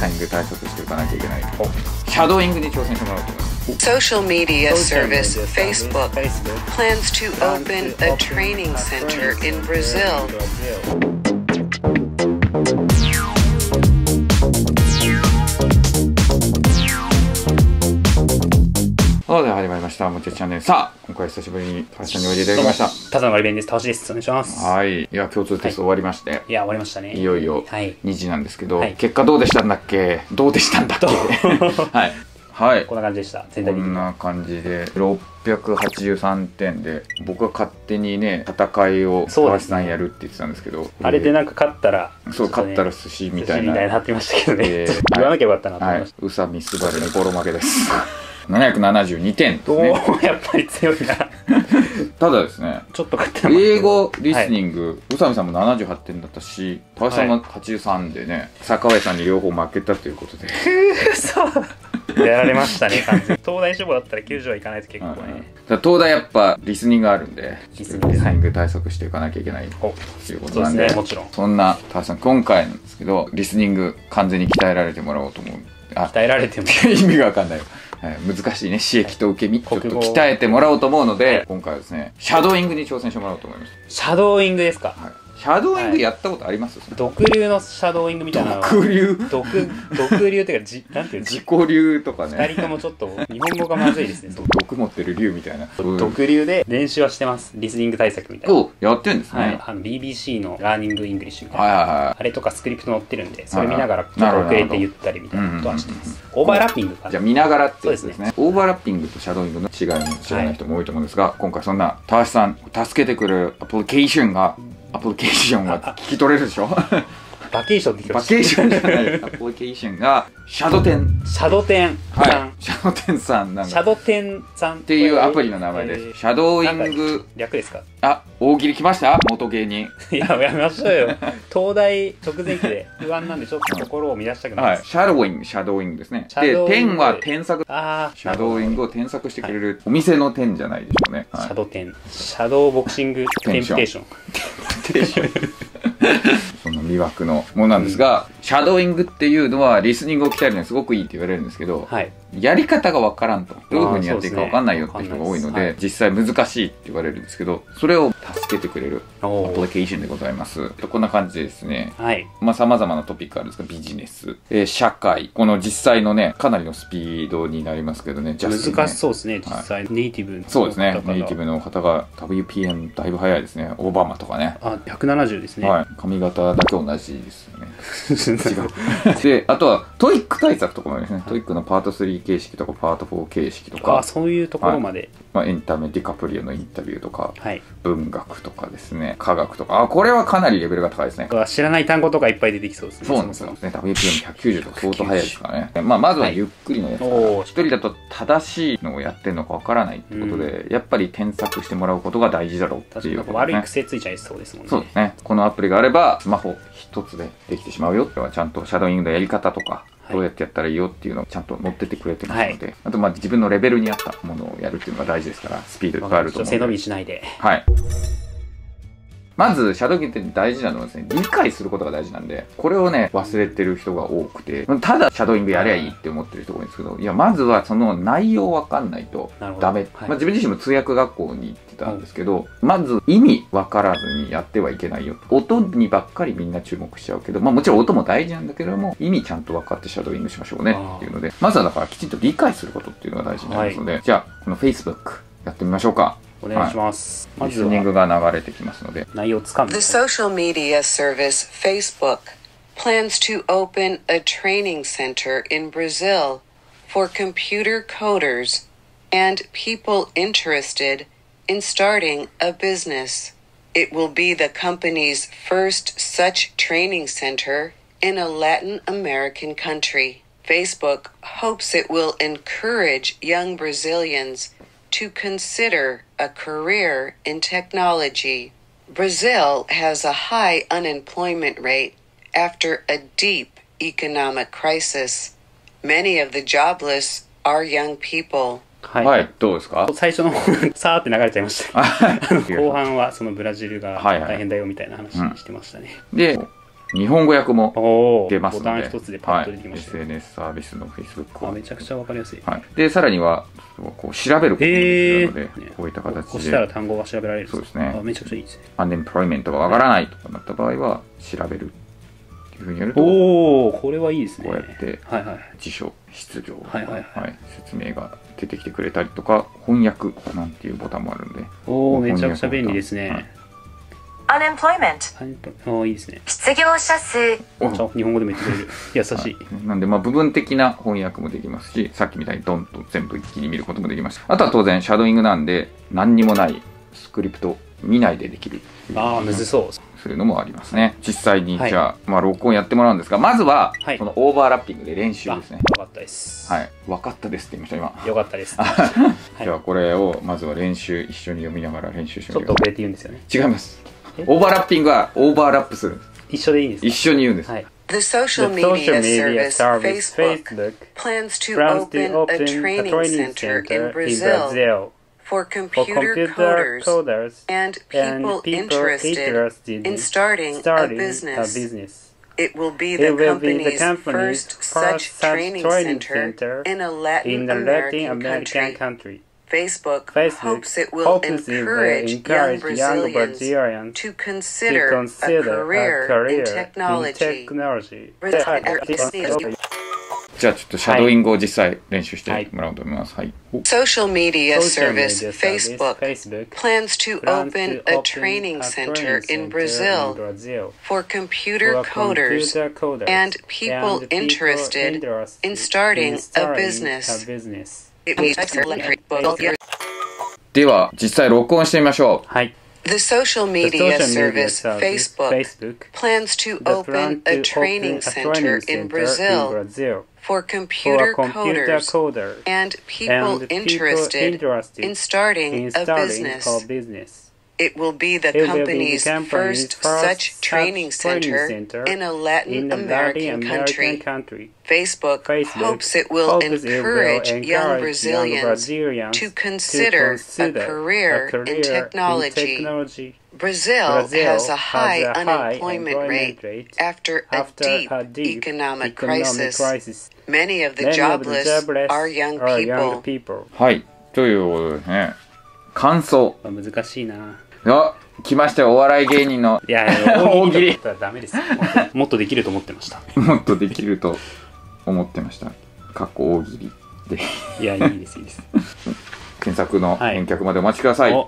タイミングで対策していかなきゃいけないと、シャドーイングに挑戦してもらおうと思います。Social media service Facebook plans to open a training center in Brazil. Hello, で始まりましたもちチャンネル。さあ今回久しぶりにタワシさんにおいでいただきました。ただのガリベンです。タワシです。お願いします。はい、いや共通テスト終わりまして、いや終わりましたね。いよいよ2時なんですけど、結果どうでしたんだっけはいはい、こんな感じでした。全体的にこんな感じで683点で、僕は勝手にね戦いを川内さんやるって言ってたんですけど、あれでなんか勝ったら勝ったら寿司みたいなってましたけどね、言わなきゃよかったなと思いました。宇佐美すばるにボロ負けです。772点ですね。やっぱり強いな。ただですね、ちょっと勝ってなかった英語リスニング、宇佐美さんも78点だったし、川内さんも83でね、坂上さんに両方負けたということで、やられましたね。完全に東大志望だったら90はいかないと結構ね、東大やっぱリスニングあるんで、リスニング対策していかなきゃいけないということなんで、もちろんそんな川内さん今回なんですけど、リスニング完全に鍛えられてもらおうと思う。鍛えられても意味が分かんないよ。難しいね、刺激と受け身、ちょっと鍛えてもらおうと思うので、今回はですねシャドーイングに挑戦してもらおうと思います。シャドーイングですか。シャドーイングやったことあります？毒流のシャドーイングみたいな。毒流、毒流っていうか、なんていうの、自己流とかね。2人ともちょっと日本語がまずいですね。毒持ってる竜みたいな。毒流で練習はしてます。リスニング対策みたいな。お、やってんですね。BBC のラーニングイングリッシュみたいな、あれとかスクリプト載ってるんで、それ見ながらちょっと遅れて言ったりみたいなことはしてます。オーバーラッピングか。じゃあ見ながらってやつですね。オーバーラッピングとシャドーイングの違いも知らない人も多いと思うんですが、今回そんなたわしさんを助けてくるアプリケーションは聞き取れるでしょ。バケーションって言ってました。バケーションじゃない。アプリケーションがシャドテン。シャドテンさん。シャドテンさんなんだ。シャドテンさんっていうアプリの名前です。シャドーイング。略ですか。あ、大喜利来ました。元芸人。いや、やめましょうよ。東大直前期で不安なんでちょっと心を乱したくないです。シャドーイング、シャドーイングですね。で、テンは添削。ああ。シャドーイングを添削してくれるお店のテンじゃないでしょうね。シャドテン。シャドーボクシングテンプテーション。テンション。その魅惑のものなんですが、シャドーイングっていうのはリスニングを鍛えるのにすごくいいって言われるんですけど、やり方が分からんと、どういうふうにやっていいか分かんないよって人が多いので、実際難しいって言われるんですけど、それを助けてくれるアプリケーションでございます。こんな感じでですね、さまざまなトピックあるんですが、ビジネス、社会、この実際のねかなりのスピードになりますけどね、難しそうですね。実際ネイティブの方、そうですね、ネイティブの方が WPM だいぶ早いですね。オバマとかね、あ、170ですね。髪型だけ同じですよね。違う。で、あとはトイック対策とかもですね。トイックのパート3形式とかパート4形式とか、あ、そういうところまで。まあエンタメ、ディカプリオのインタビューとか、文学とかですね、科学とか、あ、これはかなりレベルが高いですね。知らない単語とかいっぱい出てきそうですね。そうなんですよね。WPM190 とか相当早いですからね。まあまずはゆっくりのやつから。一人だと正しいのをやってるのかわからないってことで、やっぱり添削してもらうことが大事だろうっていうことね。悪い癖ついちゃいそうですもんね。そうですね。このアプリがあればスマホ一つでできてしまうよ。ちゃんとシャドーイングのやり方とか、どうやってやったらいいよっていうのをちゃんと載っててくれてますので、あとまあ自分のレベルに合ったものをやるっていうのが大事ですから、スピードがあると思うので背伸びしないで。はい。まずシャドーイングって大事なのはですね、理解することが大事なんで、これをね忘れてる人が多くて、ただシャドーイングやりゃいいって思ってる人が多いんですけど、いやまずはその内容わかんないとダメ。まあ自分自身も通訳学校に行ってたんですけど、まず意味わからずにやってはいけないよ。音にばっかりみんな注目しちゃうけど、まあもちろん音も大事なんだけども、意味ちゃんと分かってシャドーイングしましょうねっていうので、まずはだからきちんと理解することっていうのが大事になりますので、じゃあこの Facebook やってみましょうか。お願いします。リスニングが流れてきますので、内容をつかむ。The social media service Facebook plans to open a training center in Brazil for computer coders and people interested in starting a business. It will be the company's first such training center in a Latin American country. Facebook hopes it will encourage young Brazilians to consider a career in technology. Brazil has a high unemployment rate after a deep economic crisis. Many of the jobless are young people.はい、どうですか。最初のさーって流れちゃいました。後半はそのブラジルが大変だよみたいな話してましたね。で日本語訳も出ますので、ボタン一つでパッとできます。SNS サービスの Facebook を。めちゃくちゃわかりやすい。はい。で、さらには、こう調べることもできるので、こういった形で。こうしたら単語が調べられる。そうですね。めちゃくちゃいいですね。アンエンプロイメントがわからないとかなった場合は、調べる。いうふうにやると、これはいいですね。こうやって辞書、質量、説明が出てきてくれたりとか、翻訳なんていうボタンもあるんで、めちゃくちゃ便利ですね。アンエンプロイメント、いいですね。失業者数、日本語でも言ってくれる、優しい。なんでまあ部分的な翻訳もできますし、さっきみたいにドンと全部一気に見ることもできます。あとは当然シャドーイングなんで、何にもないスクリプト見ないでできる。むずそう。そういうのもありますね。実際に、じゃあ、録音やってもらうんですが、まずは、そのオーバーラッピングで練習ですね。分かったです。はい。分かったですって言いました、今。よかったです。じゃあ、これを、まずは練習、一緒に読みながら練習してみよう。ちょっと遅れて言うんですよね。違います。オーバーラッピングは、オーバーラップする。一緒でいいんです。一緒に言うんです。The social media service Facebook plans to open a training center in Brazil.For computer coders and people interested in starting a business. It will be the company's first such training center in a Latin American country. Facebook hopes it will encourage young Brazilians to consider a career in technology.じゃあちょっとシャドーイングを実際練習してもらおうと思います。はい。Social media service Facebook plans to open a training center in Brazil for computer coders and people interested in starting a business. では実際録音してみましょう。はい。The social media service Facebook plans to open a training center in Brazil for computer coders and people interested in starting a business. It will be the company's first such training center in a Latin American country. Facebook hopes it will encourage young Brazilians to consider a career in technology. Brazil has a high unemployment rate after a deep economic crisis. Many of the jobless are young people. はい、ということですね。感想。難しいな。来ましたよ、お笑い芸人の。いや、大喜利だったらダメです。もっとできると思ってました。もっとできると思ってました。かっこ大喜利で。いや、いいです、いいです。検索の返却までお待ちください。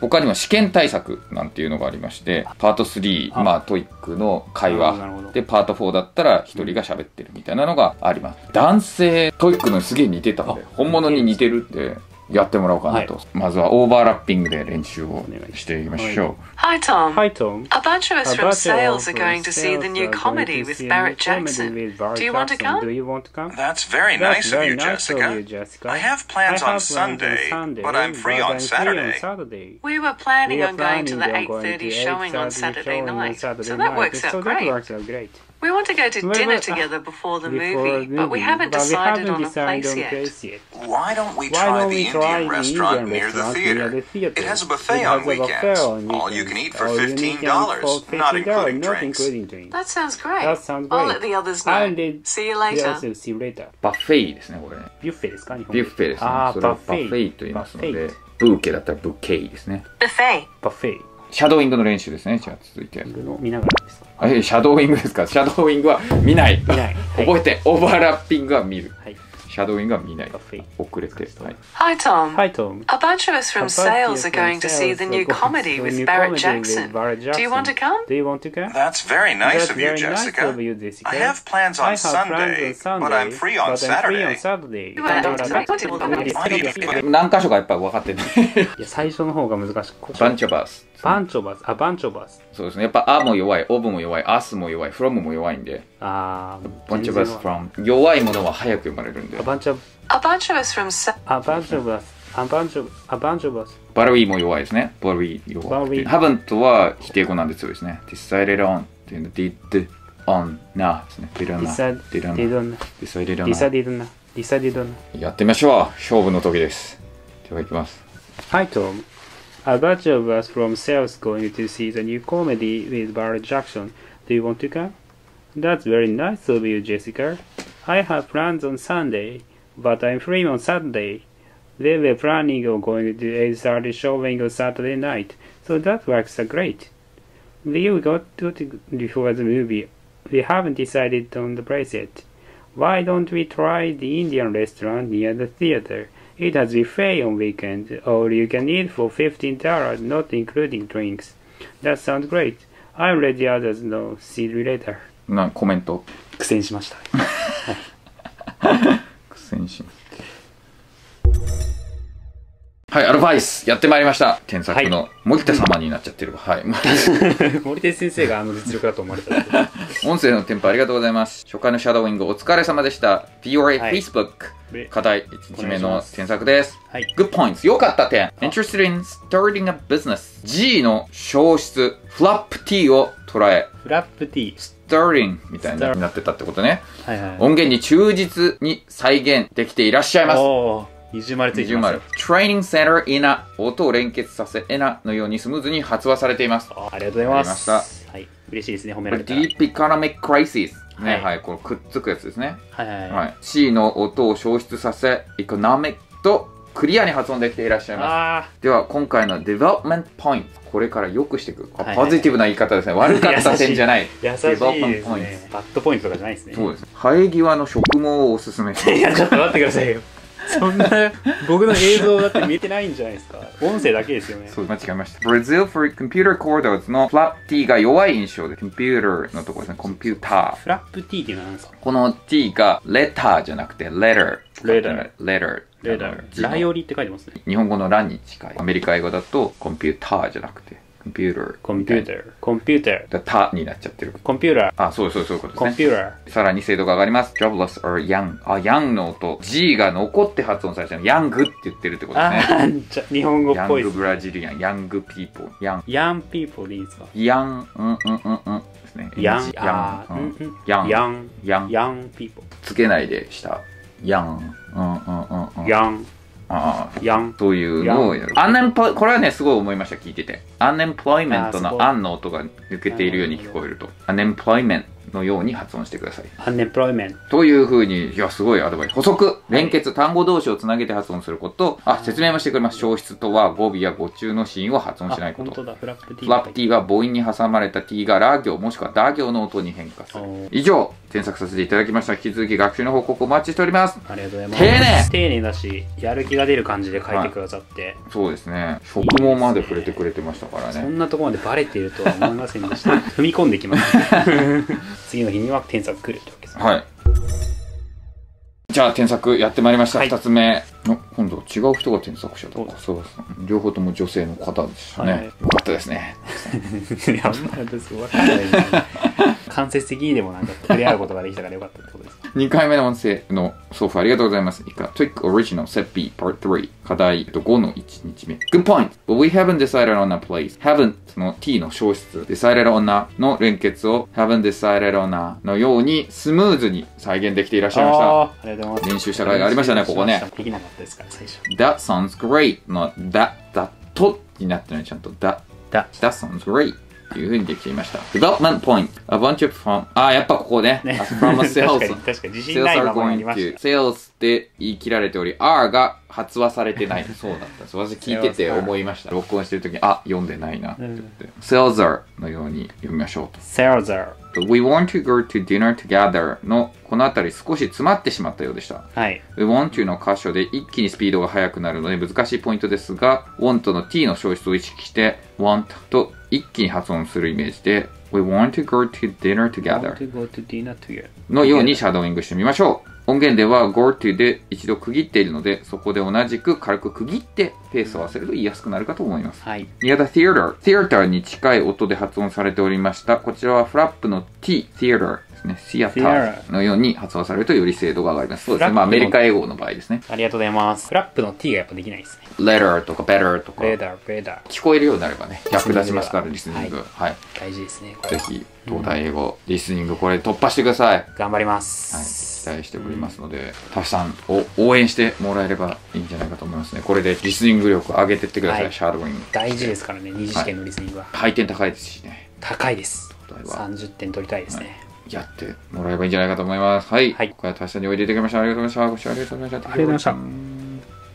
他にも試験対策なんていうのがありまして、パート3、まあトイックの会話で、パート4だったら一人が喋ってるみたいなのがあります。男性、トイックのすげえ似てたんで、本物に似てるって。やってもらおうかなと。まずはオーバーラッピングで練習をしていきましょう。Hi Tom. Hi Tom. A bunch of us from sales are going to see the new comedy with Barry Jackson. Do you want to come? That's very nice of you, Jessica. I have plans on Sunday, but I'm free on Saturday. We were planning on going to the 8:30 showing on Saturday night, so that works out great.We want to go to dinner together before the movie, but we haven't decided on a place yet. Why don't we try the Indian restaurant near the theater? It has a buffet on weekends, all you can eat for $15, not including drinks. That sounds great. I'll let the others know. See you later. バッフェイですね、これ。ビュッフェですか？ビュッフェですね。それをバッフェイと言いますので、ブーケだったらブッケイですね。バッフェイ。バッフェイ。シャドーイングの練習ですね。じゃあ続いて。見ながらですか？シャドーイングですか？シャドーイングは見ない。見ない。覚えて、オーバーラッピングは見る。シャドーイングは見ない。遅れて。Hi Tom. Hi Tom. A bunch of us from sales are going to see the new comedy with Barry Jackson. Do you want to come? That's very nice of you, Jessica. I have plans on Sunday, but I'm free on Saturday. 何箇所かやっぱ分かってない。いや、最初の方が難しい。バンチョバース。バンチョバス。そうですね。やっぱ、あも弱い、オブも弱い、アスも弱い、フロムも弱いんで。バンチョバス、フロム。弱いものは早く生まれるんで。バンチョバス、フロム。バンチョバス。バルウィーも弱いですね。バルウィー弱い。ハブントは否定語なんで強いですね。decided on っていうの、did on na ですね。decided on やってみましょう。勝負の時です。では、いきます。はい、と。A batch of us from sales going to see the new comedy with Barry Jackson. Do you want to come? That's very nice of you, Jessica. I have plans on Sunday, but I'm free on Saturday. They were planning on going to 8:30 showing on Saturday night, so that works great. We've got to before the movie. We haven't decided on the place yet. Why don't we try the Indian restaurant near the theater? It has buffet on weekend, or you can eat for $15, not including drinks. That sounds great. I'll let the others know. See you later. コメント苦戦しました。苦戦しました。はい、アドバイスやってまいりました。検索の森手様になっちゃってるわ。はい。森手先生が実力だと思われた。音声の添付ありがとうございます。初回のシャドウイングお疲れ様でした。POA Facebook。課題1日目の添削です。Good points 良かった点 Interested in starting a business G の消失フラップ T を捉えフラップ T starting みたいになってたってことね。音源に忠実に再現できていらっしゃいます。20丸ついてます。Training Center in a 音を連結させ in a のようにスムーズに発話されています。ありがとうございます。はい、嬉しいですね、褒められたら。Deep Economic Crisisね、はい、このくっつくやつですね。はい。C の音を消失させ、エコノミックとクリアに発音できていらっしゃいます。では、今回のデベロップメントポイント。これからよくしていく。ポジティブな言い方ですね。悪かった点じゃない。優しい。デベロップメントポイント。バッドポイントとかじゃないですね。そうです。生え際の植毛をおすすめします。いや、ちょっと待ってくださいよ。そんな、僕の映像だって見えてないんじゃないですか。音声だけですよね。そう、間違えました。Brazil for Computer Chords のフラップ T が弱い印象で、Computer のところですね、コンピューター。フラップ T っていうのは何ですか？この T が、レターじゃなくて、letter。letter。ライオリって書いてますね。日本語のラに近い。アメリカ英語だと、コンピューターじゃなくて。コンピューター。コンピューター。コンピューター。だタになっちゃってる。コンピューター。あ、そうそうそういうことですね。コンピューター。さらに精度が上がります。jobless or young。あ、young の音。G が残って発音されてる。ヤングって言ってるってことですね。日本語っぽい。ヤングブラジリアン。ヤングピーポー。ヤンピーポーでいいですか？ヤン、ですね。ヤン、ピーポー。つけないでした。ヤン、ヤン。というのをやる。これはね、すごい思いました、聞いてて。unemployment の an の音が抜けているように聞こえると。unemployment のように発音してください。unemployment というふうに、いや、すごいアドバイス。補足、連結、単語同士をつなげて発音すること。説明もしてくれます。消失とは語尾や語中の子音を発音しないこと。フラップ t は母音に挟まれた t がラ行もしくはダ行の音に変化する。以上。添削させていただきました。引き続き学習の報告お待ちしております。ありがとうございます。丁寧だし、やる気が出る感じで書いてくださって。はい、そうですね。植毛まで触れてくれてましたからね。そんなところまでバレているとは思いませんでした。踏み込んできました。次の日には添削来るってわけですね。はい。じゃあ添削やってまいりました。2つ目。今度違う人が添削者だった。そうですね。両方とも女性の方でしたね。よかったですね。いや、私わかんないですね。間接的にでもなんか触れ合うことができたからよかったってことです。2回目の音声の送付ありがとうございます。以下、Trick Original Set B Part 3課題5の1日目。Good point! But we haven't decided on a place. Haven't の t の消失。Decided on a の連結を Haven't decided on a のようにスムーズに再現できていらっしゃいました。ありがとうございます。練習した甲斐がありましたね、ここね。できなかったですから、最初。That sounds great! の that, that, とになってない、ちゃんと that, that, that sounds great!というふうにできていました。Development point. A bunch of from やっぱここね。From a sales. 確かに自信ないままにいました。Sales って言い切られており、R が発話されてない。そうだった。私聞いてて思いました。録音してる時に、読んでないなって言って。Sales are のように読みましょうと。Sales are。We want to go to dinner together のこの辺り少し詰まってしまったようでした。はい。We want to の箇所で一気にスピードが速くなるので難しいポイントですが、want の t の消失を意識して、want と一気に発音するイメージで、We want to go to dinner together のようにシャドーイングしてみましょう。音源では go to で一度区切っているので、そこで同じく軽く区切ってペースを合わせると言いやすくなるかと思います。はい。Near the theater。theater に近い音で発音されておりました。こちらはフラップの t、theater ですね。theater のように発音されるとより精度が上がります。そうですね。アメリカ英語の場合ですね。ありがとうございます。フラップの t がやっぱできないですね。letter とか better とか。better。聞こえるようになればね、役立ちますから、リスニング。はい。大事ですね。ぜひ、東大英語、リスニングこれ突破してください。頑張ります。はい。伝えしておりますので、たくさんを応援してもらえればいいんじゃないかと思いますね。これでリスニング力を上げてってください、はい、シャドウイング大事ですからね。二次試験のリスニングは、はい、配点高いですしね。高いです。30点取りたいですね、はい、やってもらえばいいんじゃないかと思います。はい、はい、ここからたくさんにおいでいただきました。ありがとうございました。ご視聴ありがとうございました。ありがとうございました。